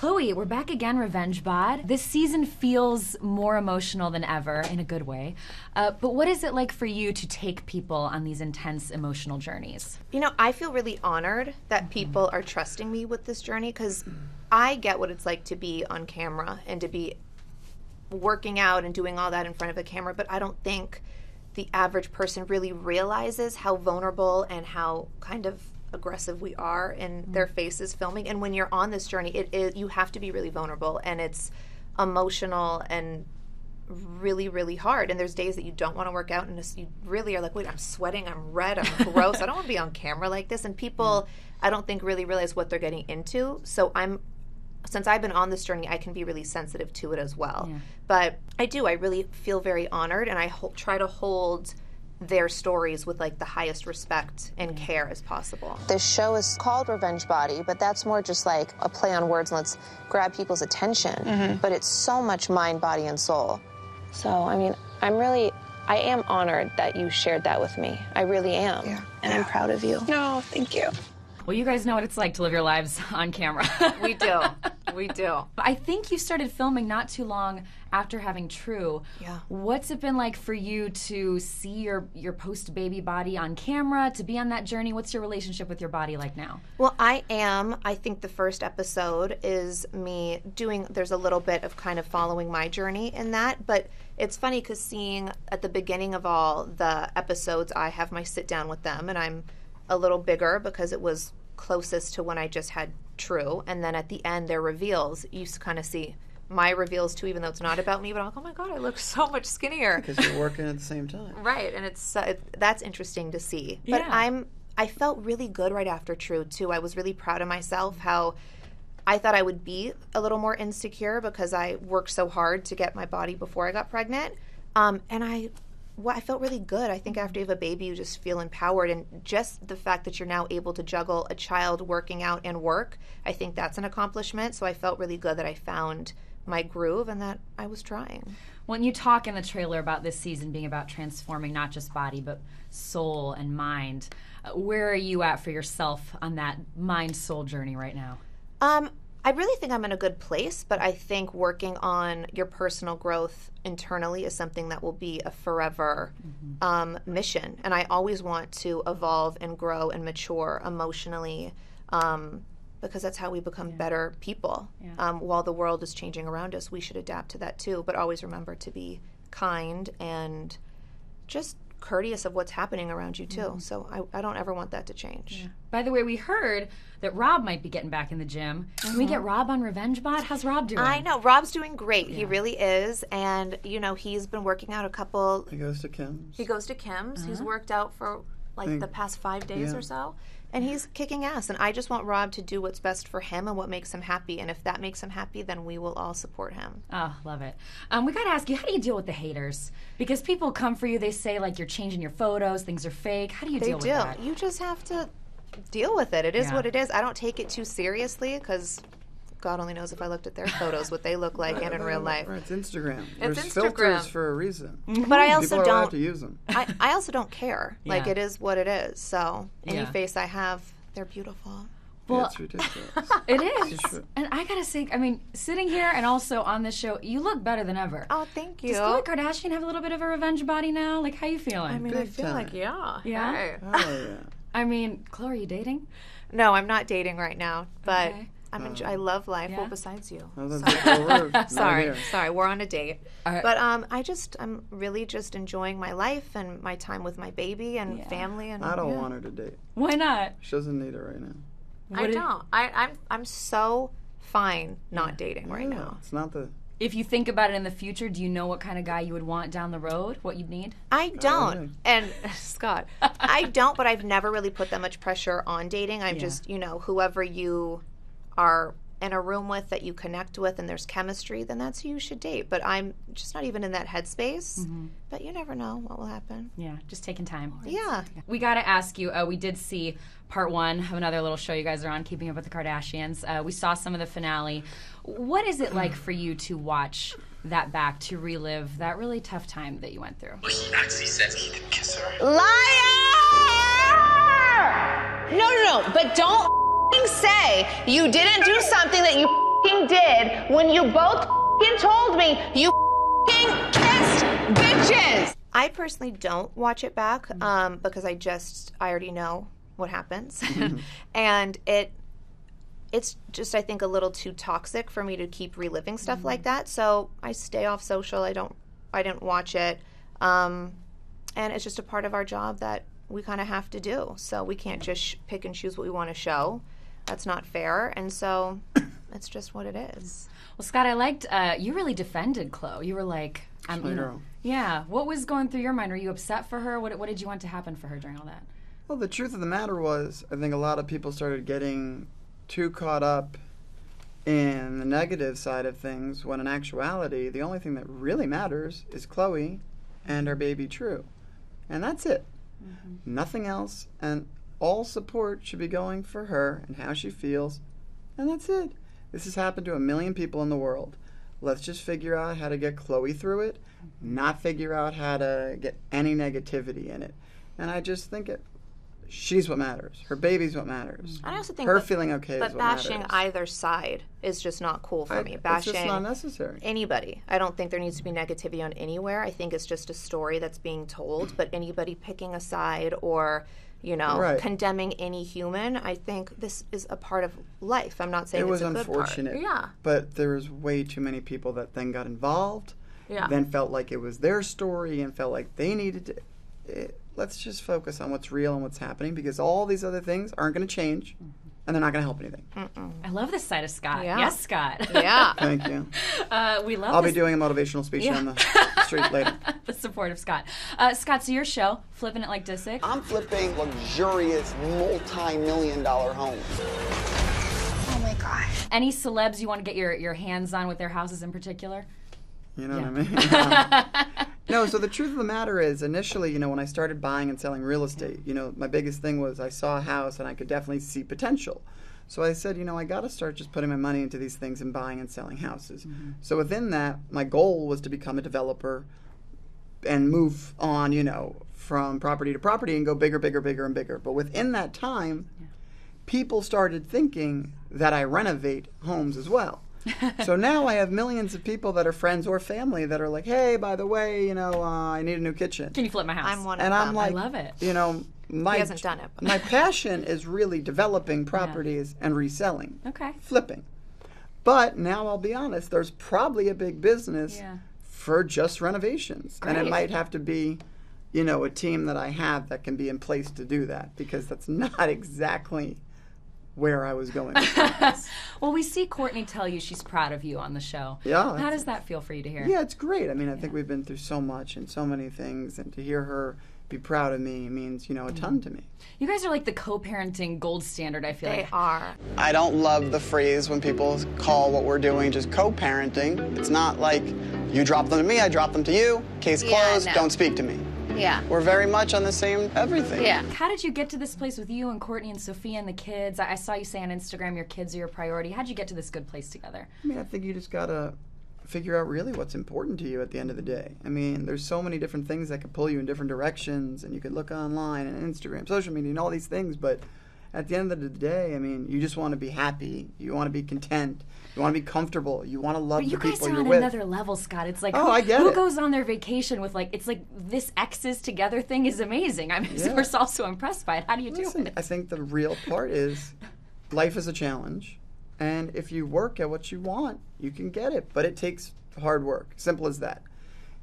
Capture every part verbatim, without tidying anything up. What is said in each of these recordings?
Khloé, we're back again, Revenge Bod. This season feels more emotional than ever, in a good way. Uh, but what is it like for you to take people on these intense emotional journeys? You know, I feel really honored that mm-hmm. people are trusting me with this journey, because I get what it's like to be on camera and to be working out and doing all that in front of a camera, but I don't think the average person really realizes how vulnerable and how kind of aggressive we are in mm-hmm. their faces filming. And when you're on this journey, it is, you have to be really vulnerable, and it's emotional and really, really hard. And there's days that you don't want to work out, and just, you really are like, wait, I'm sweating, I'm red, I'm gross, I don't want to be on camera like this. And people, mm-hmm. I don't think really realize what they're getting into. So I'm, since I've been on this journey, I can be really sensitive to it as well. Yeah. But I do, I really feel very honored, and I ho- try to hold their stories with like the highest respect and care as possible. This show is called Revenge Body, but that's more just like a play on words and let's grab people's attention. Mm-hmm. But it's so much mind, body, and soul. So, I mean, I'm really, I am honored that you shared that with me. I really am. Yeah. And yeah. I'm proud of you. No, thank you. Well, you guys know what it's like to live your lives on camera. We do. We do. I think you started filming not too long after having True. Yeah. What's it been like for you to see your, your post-baby body on camera, to be on that journey? What's your relationship with your body like now? Well, I am. I think the first episode is me doing, there's a little bit of kind of following my journey in that, but it's funny because seeing at the beginning of all the episodes, I have my sit down with them, and I'm a little bigger because it was closest to when I just had True, and then at the end their reveals, you kind of see my reveals too, even though it's not about me, but I'm like, oh my God, I look so much skinnier. Because you're working at the same time. Right, and it's uh, it, that's interesting to see. But yeah. I'm, I felt really good right after True too. I was really proud of myself, how I thought I would be a little more insecure because I worked so hard to get my body before I got pregnant, um, and I Well, I felt really good. I think after you have a baby, you just feel empowered. And just the fact that you're now able to juggle a child, working out, and work, I think that's an accomplishment. So I felt really good that I found my groove and that I was trying. When you talk in the trailer about this season being about transforming not just body, but soul and mind, where are you at for yourself on that mind-soul journey right now? Um, I really think I'm in a good place, but I think working on your personal growth internally is something that will be a forever mm-hmm. um, mission. And I always want to evolve and grow and mature emotionally um, because that's how we become yeah. better people. Yeah. Um, while the world is changing around us, we should adapt to that too, but always remember to be kind and just courteous of what's happening around you too. Mm-hmm. So I, I don't ever want that to change. Yeah. By the way, we heard that Rob might be getting back in the gym. Can mm-hmm. we get Rob on Revenge Bod? How's Rob doing? I know. Rob's doing great. Yeah. He really is. And, you know, he's been working out a couple... He goes to Kim's. He goes to Kim's. Uh-huh. He's worked out for, like, think, the past five days yeah. or so. And he's kicking ass. And I just want Rob to do what's best for him and what makes him happy. And if that makes him happy, then we will all support him. Oh, love it. Um, we got to ask you, how do you deal with the haters? Because people come for you. They say, like, you're changing your photos. Things are fake. How do you they deal do. with that? They do. You just have to... deal with it. It is yeah. what it is. I don't take it too seriously because God only knows if I looked at their photos what they look like right, and in real life. Right. It's Instagram. It's There's Instagram. filters for a reason. Mm-hmm. But I also People don't have to use them. I, I also don't care. Yeah. Like it is what it is. So any yeah. face I have, they're beautiful. Well, it's ridiculous. It is. It's and I gotta say, I mean, sitting here and also on this show, you look better than ever. Oh, thank you. Does Khloé Kardashian have a little bit of a revenge body now? Like, how you feeling? I mean, Big I feel time. like yeah. Yeah. Hey. Oh yeah. I mean, Khloé, are you dating? No, I'm not dating right now, but okay. I'm enjoy- I love life. Yeah. Well, besides you. No, sorry, sorry, sorry, we're on a date. Right. But um, I just, I'm really just enjoying my life and my time with my baby and yeah. family. And I don't yeah. want her to date. Why not? She doesn't need it right now. What I did- don't. I, I'm, I'm so fine not dating yeah. right yeah. now. It's not the... If you think about it in the future, do you know what kind of guy you would want down the road, what you'd need? I don't. And, Scott, I don't, but I've never really put that much pressure on dating. I'm yeah. just, you know, whoever you are in a room with that you connect with and there's chemistry, then that's who you should date. But I'm just not even in that headspace. Mm-hmm. But you never know what will happen. Yeah, just taking time. Yeah. We got to ask you, uh, we did see part one of another little show you guys are on, Keeping Up with the Kardashians. Uh, we saw some of the finale. What is it like for you to watch that back, to relive that really tough time that you went through? Well, he actually said he didn't kiss her. Liar! No, no, no, but don't say you didn't do something that you did when you both told me you kissed bitches. I personally don't watch it back um, because I just, I already know what happens. And it, it's just, I think, a little too toxic for me to keep reliving stuff mm-hmm. like that. So I stay off social. I don't, I didn't watch it. Um, and it's just a part of our job that we kind of have to do. So we can't just sh- pick and choose what we want to show. That's not fair. And so that's just what it is. Well, Scott, I liked, uh, you really defended Khloé. You were like, I'm you know, yeah. What was going through your mind? Were you upset for her? What, what did you want to happen for her during all that? Well, the truth of the matter was, I think a lot of people started getting too caught up in the negative side of things, when in actuality, the only thing that really matters is Khloé and our baby True. And that's it. Mm-hmm. Nothing else. And all support should be going for her and how she feels. And that's it. This has happened to a million people in the world. Let's just figure out how to get Khloé through it, not figure out how to get any negativity in it. And I just think it, she's what matters. Her baby's what matters. I also think her feeling okay is what matters. But bashing either side is just not cool for me. Bashing, it's just not necessary. Anybody. I don't think there needs to be negativity on anywhere. I think it's just a story that's being told. But anybody picking a side or, you know, right. condemning any human, I think this is a part of life. I'm not saying it was it's a good part. It was unfortunate. Yeah. But there was way too many people that then got involved, yeah. then felt like it was their story and felt like they needed to. It, let's just focus on what's real and what's happening, because all these other things aren't going to change, mm-hmm. and they're not going to help anything. Mm-mm. I love this side of Scott. Yeah. Yes, Scott. Yeah. Thank you. Uh, we love I'll this. be doing a motivational speech yeah. on the street later. The support of Scott. Uh, Scott, so your show, Flipping It Like Disick. I'm flipping luxurious, multi-million dollar homes. Oh, my gosh. Any celebs you want to get your, your hands on with their houses in particular? You know yeah. what I mean? No, so the truth of the matter is, initially, you know, when I started buying and selling real estate, you know, my biggest thing was I saw a house and I could definitely see potential. So I said, you know, I got to start just putting my money into these things and buying and selling houses. Mm-hmm. So within that, my goal was to become a developer and move on, you know, from property to property and go bigger, bigger, bigger, and bigger. But within that time, yeah. people started thinking that I renovate homes as well. So now I have millions of people that are friends or family that are like, hey, by the way, you know, uh, I need a new kitchen. Can you flip my house? I'm one of and them. I'm like, I love it. You know, my, he hasn't done it, my passion is really developing properties yeah. and reselling. Okay. Flipping. But now I'll be honest, there's probably a big business yeah. for just renovations. Great. And it might have to be, you know, a team that I have that can be in place to do that, because that's not exactly where I was going with this. Well, we see Kourtney tell you she's proud of you on the show. Yeah. How does that feel for you to hear? Yeah, it's great. I mean, I yeah. think we've been through so much and so many things, and to hear her be proud of me means, you know, a ton to me. You guys are like the co-parenting gold standard, I feel they like. They are. I don't love the phrase when people call what we're doing just co-parenting. It's not like you drop them to me, I drop them to you, case closed, yeah, no. don't speak to me. Yeah. We're very much on the same everything. Yeah. How did you get to this place with you and Kourtney and Sophia and the kids? I, I saw you say on Instagram your kids are your priority. How did you get to this good place together? I mean, I think you just got to figure out really what's important to you at the end of the day. I mean, there's so many different things that could pull you in different directions, and you could look online and Instagram, social media, and all these things, but at the end of the day, I mean, you just want to be happy. You want to be content. You want to be comfortable. You want to love the people you're with. But you guys are on another level, Scott. It's like, oh, who, I get who it. goes on their vacation with, like, it's like this exes together thing is amazing. I'm yeah. we're all so impressed by it. How do you Listen, do it? I think the real part is life is a challenge. And if you work at what you want, you can get it. But it takes hard work. Simple as that.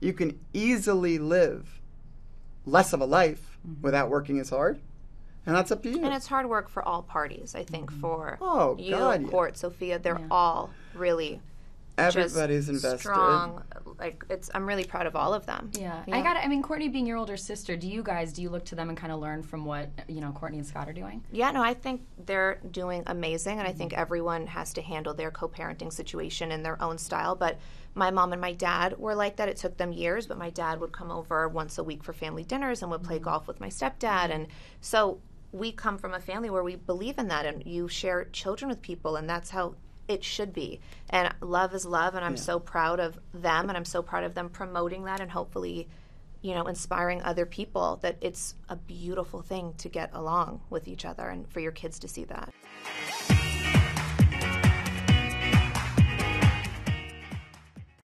You can easily live less of a life mm-hmm. without working as hard. And that's up to you. And it's hard work for all parties, I think, for oh, you, God, Court, yeah. Sophia. They're yeah. all really Everybody's just invested. strong. Like, it's, I'm really proud of all of them. Yeah. yeah. I got I mean, Kourtney being your older sister, do you guys, do you look to them and kind of learn from what, you know, Kourtney and Scott are doing? Yeah, no, I think they're doing amazing, and I think everyone has to handle their co-parenting situation in their own style. But my mom and my dad were like that. It took them years, but my dad would come over once a week for family dinners and would play mm-hmm. golf with my stepdad. And so we come from a family where we believe in that, and you share children with people, and that's how it should be. And love is love, and I'm yeah. so proud of them, and I'm so proud of them promoting that and hopefully, you know, inspiring other people that it's a beautiful thing to get along with each other and for your kids to see that.